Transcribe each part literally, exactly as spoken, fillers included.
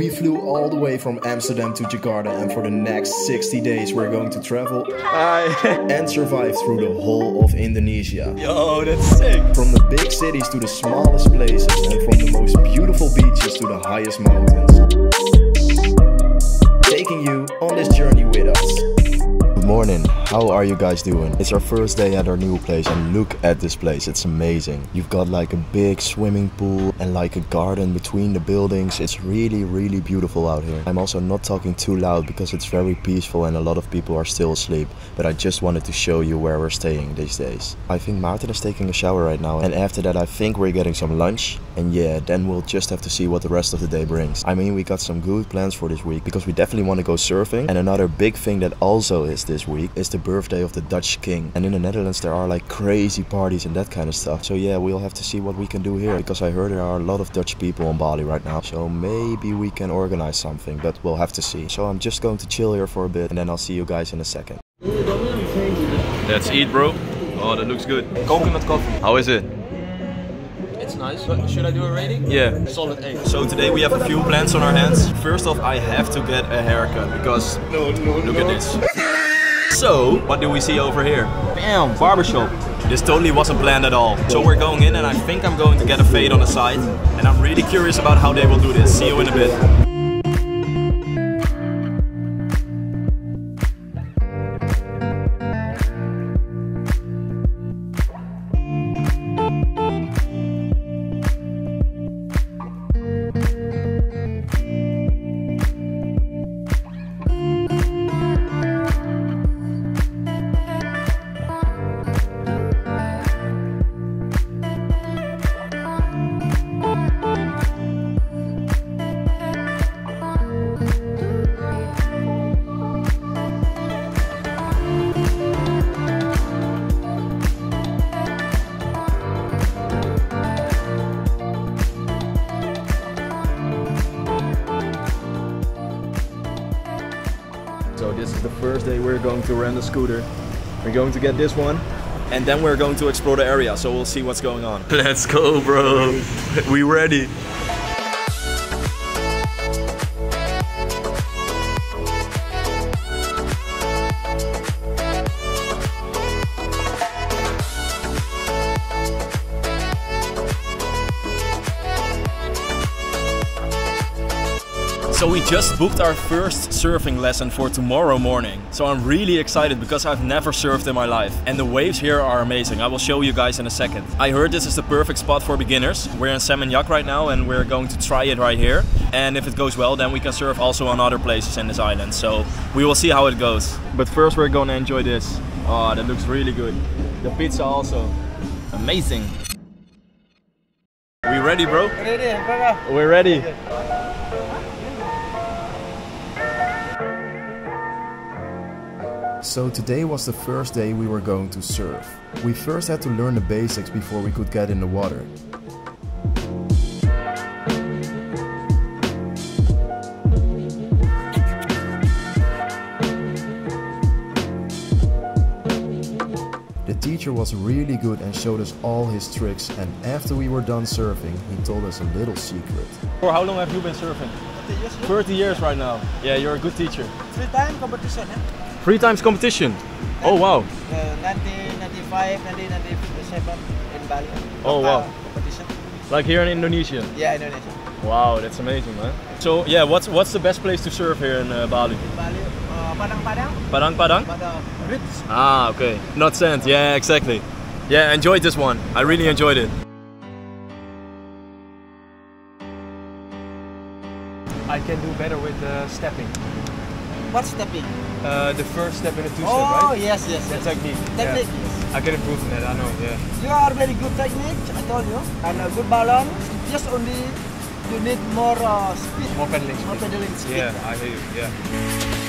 we flew all the way from Amsterdam to Jakarta, and for the next sixty days we're going to travel and survive through the whole of Indonesia. Yo, that's sick! From the big cities to the smallest places, and from the most beautiful beaches to the highest mountains. Taking you on this journey with us. Good morning, how are you guys doing? It's our first day at our new place and look at this place, it's amazing. You've got like a big swimming pool and like a garden between the buildings. It's really, really beautiful out here. I'm also not talking too loud because it's very peaceful and a lot of people are still asleep. But I just wanted to show you where we're staying these days. I think Maarten is taking a shower right now, and after that I think we're getting some lunch. And yeah, then we'll just have to see what the rest of the day brings. I mean, we got some good plans for this week because we definitely want to go surfing. And another big thing that also is this week is the birthday of the Dutch king, and in the Netherlands there are like crazy parties and that kind of stuff. So yeah, we'll have to see what we can do here, because I heard there are a lot of Dutch people on Bali right now, so maybe we can organize something, but we'll have to see. So I'm just going to chill here for a bit and then I'll see you guys in a second. Let's eat, bro. Oh, that looks good. Coconut coffee. How is it? It's nice. Should I do a rating? Yeah. Solid eight. So today we have a few plans on our hands. First off, I have to get a haircut because no, no, look no. at this. So, what do we see over here? Bam, barbershop. This totally wasn't planned at all. So we're going in and I think I'm going to get a fade on the side. And I'm really curious about how they will do this. See you in a bit. This is the first day we're going to rent a scooter. We're going to get this one and then we're going to explore the area, so we'll see what's going on. Let's go, bro. We ready. So we just booked our first surfing lesson for tomorrow morning. So I'm really excited because I've never surfed in my life. And the waves here are amazing. I will show you guys in a second. I heard this is the perfect spot for beginners. We're in Seminyak right now and we're going to try it right here. And if it goes well, then we can surf also on other places in this island. So we will see how it goes. But first we're gonna enjoy this. Oh, that looks really good. The pizza also. Amazing. We ready, bro? Ready. We're ready. So today was the first day we were going to surf. We first had to learn the basics before we could get in the water. The teacher was really good and showed us all his tricks, and after we were done surfing, he told us a little secret. For how long have you been surfing? thirty years. thirty years right now. Yeah, you're a good teacher. Three times competition, eh? Three times competition. Oh wow. nineteen ninety-five, nineteen ninety-seven in Bali. Oh wow. Competition. Like here in Indonesia. Yeah, Indonesia. Wow, that's amazing, man. So yeah, what's what's the best place to surf here in uh, Bali? In Bali, uh, Padang Padang. Padang Padang. Padang. Ah, okay. Not sand. Yeah, exactly. Yeah, enjoyed this one. I really enjoyed it. I can do better with uh, stepping. What stepping? Uh, the first step in a two-step, oh, right? Oh, yes, yes. That's yes. Technique. Technique, yeah. Yes. I can improve on that, I know, yeah. You are very good technique, I told you. And a good balance. Just only, you need more uh, speed. More pedaling speed. More pedaling speed. Yeah, I hear you, yeah.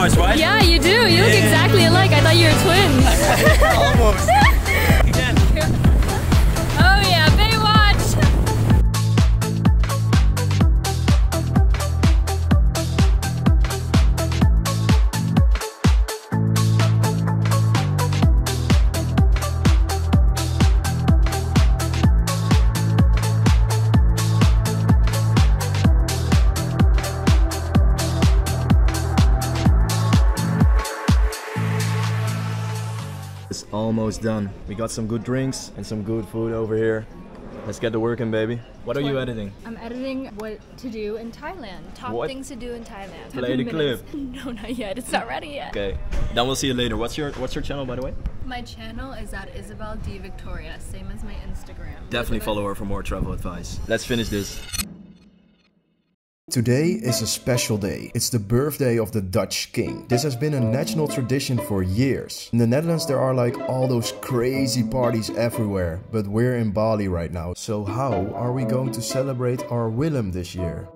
much, right? Yeah, you do. You look yeah. exactly alike. I thought you were twins. Almost. Again. Oh yeah, Baywatch. It's almost done. We got some good drinks and some good food over here. Let's get to working, baby. What are you editing? I'm editing what to do in Thailand. Top what? things to do in Thailand. Play the clip. No, not yet. It's not ready yet. Okay. Then we'll see you later. What's your What's your channel, by the way? My channel is at Isabel D Victoria, same as my Instagram. Definitely Isabel. Follow her for more travel advice. Let's finish this. Today is a special day. It's the birthday of the Dutch king. This has been a national tradition for years. In the Netherlands there are like all those crazy parties everywhere, but we're in Bali right now. So how are we going to celebrate our Willem this year?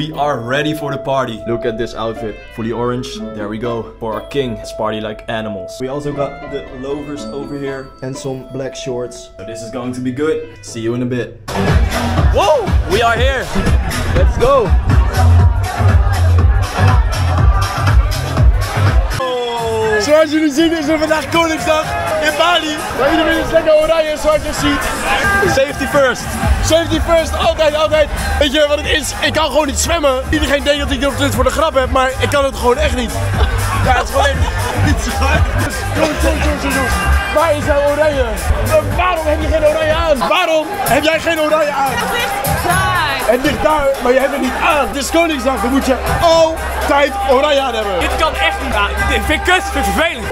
We are ready for the party. Look at this outfit. Fully orange. There we go. For our king. It's party like animals. We also got the loafers over here and some black shorts. So this is going to be good. See you in a bit. Whoa! We are here. Let's go. Oh. Zoals jullie zien is er vandaag Koningsdag in Bali. Waar iedereen is lekker oranje en zwart ziet. Safety first. Safety first, altijd, altijd. Weet je wat het is? Ik kan gewoon niet zwemmen. Iedereen denkt dat ik dit voor de grap heb, maar ik kan het gewoon echt niet. Ja, het is gewoon echt niet zwaar. Kom, kom, kom, kom, kom. Waar is jouw oranje? Waarom heb je geen oranje aan? Waarom heb jij geen oranje aan? Het ligt daar. Het ligt daar, maar je hebt het niet aan. Het is Koningsdag, dan moet je altijd oranje aan hebben. Dit kan echt niet aan. Dit vind ik kut, vind ik vervelend.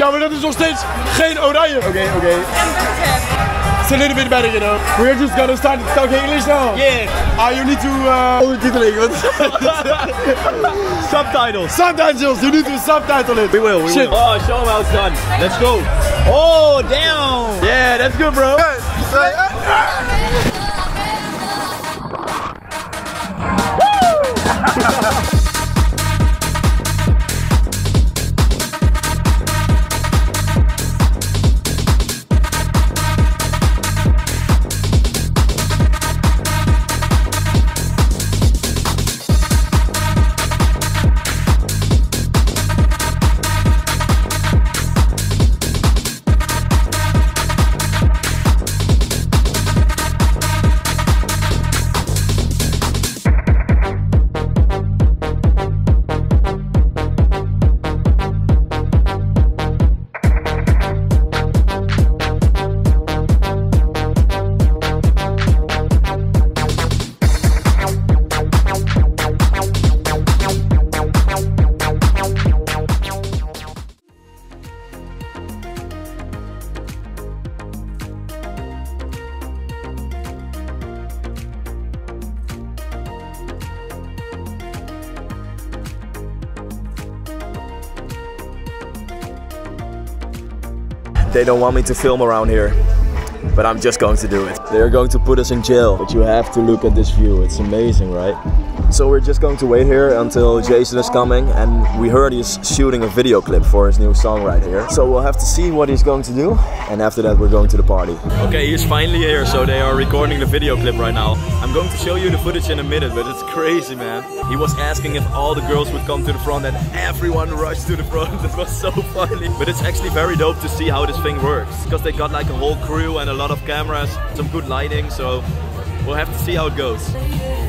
Ja, maar dat is nog steeds geen oranje. Oké, okay, oké. Okay. It's a little bit better, you know. We're just gonna start to talk English now. Yeah. Ah, you need to uh, undertitling. subtitles. Subtitles. You need to subtitle it. We will. We Shit. will. Oh, show them how it's done. Let's go. Oh, damn. Yeah, that's good, bro. Woo! They don't want me to film around here, but I'm just going to do it. They're going to put us in jail, but you have to look at this view. It's amazing, right? So we're just going to wait here until Jason is coming, and we heard he's shooting a video clip for his new song right here. So we'll have to see what he's going to do, and after that we're going to the party. Okay, he's finally here, so they are recording the video clip right now. I'm going to show you the footage in a minute, but it's crazy, man. He was asking if all the girls would come to the front, and everyone rushed to the front. It was so funny. But it's actually very dope to see how this thing works, because they got like a whole crew and a lot of cameras, some good lighting, so we'll have to see how it goes.